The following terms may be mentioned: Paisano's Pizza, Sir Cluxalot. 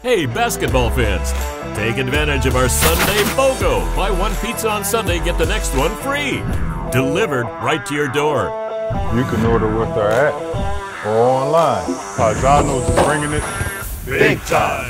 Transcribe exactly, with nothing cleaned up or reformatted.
Hey basketball fans, take advantage of our Sunday BOGO. Buy one pizza on Sunday, get the next one free. Delivered right to your door. You can order with our app or online. Paisano's is bringing it big time.